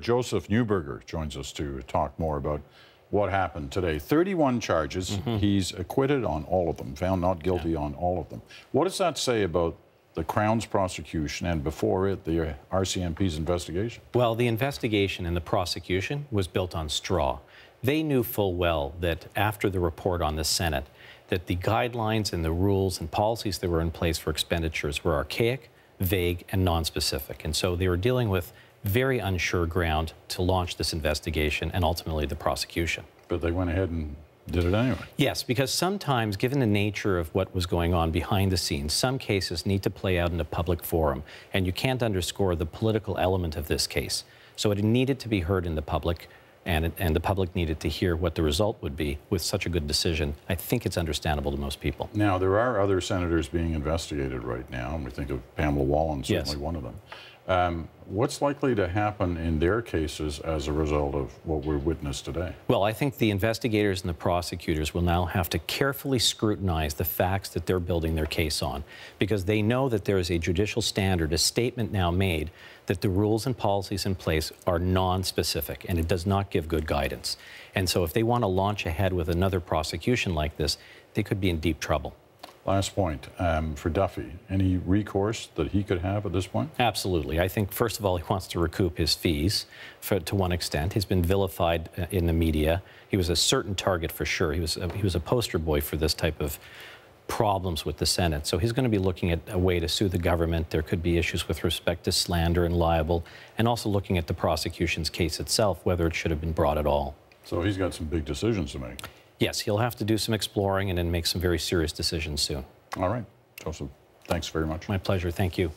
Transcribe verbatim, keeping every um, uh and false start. Joseph Neuberger joins us to talk more about what happened today. thirty-one charges. Mm-hmm. He's acquitted on all of them, found not guilty yeah. on all of them. What does that say about the Crown's prosecution and, before it, the R C M P's investigation? Well, the investigation and the prosecution was built on straw. They knew full well that after the report on the Senate, that the guidelines and the rules and policies that were in place for expenditures were archaic, vague, and nonspecific. And so they were dealing with very unsure ground to launch this investigation and ultimately the prosecution. But they went ahead and did it anyway. Yes, because sometimes, given the nature of what was going on behind the scenes, some cases need to play out in a public forum, and you can't underscore the political element of this case. So it needed to be heard in the public, and, it, and the public needed to hear what the result would be with such a good decision. I think it's understandable to most people. Now, there are other senators being investigated right now, and we think of Pamela Wallin, certainly yes. one of them. Um, what's likely to happen in their cases as a result of what we're witnessed today? Well, I think the investigators and the prosecutors will now have to carefully scrutinize the facts that they're building their case on, because they know that there is a judicial standard, a statement now made, that the rules and policies in place are non-specific and it does not give good guidance. And so if they want to launch ahead with another prosecution like this, they could be in deep trouble. Last point, um, for Duffy, any recourse that he could have at this point? Absolutely. I think, first of all, he wants to recoup his fees for, to one extent. He's been vilified in the media. He was a certain target for sure. He was a, he was a poster boy for this type of problems with the Senate. So he's going to be looking at a way to sue the government. There could be issues with respect to slander and libel, and also looking at the prosecution's case itself, whether it should have been brought at all. So he's got some big decisions to make. Yes, he'll have to do some exploring and then make some very serious decisions soon. All right. Joseph, thanks very much. My pleasure. Thank you.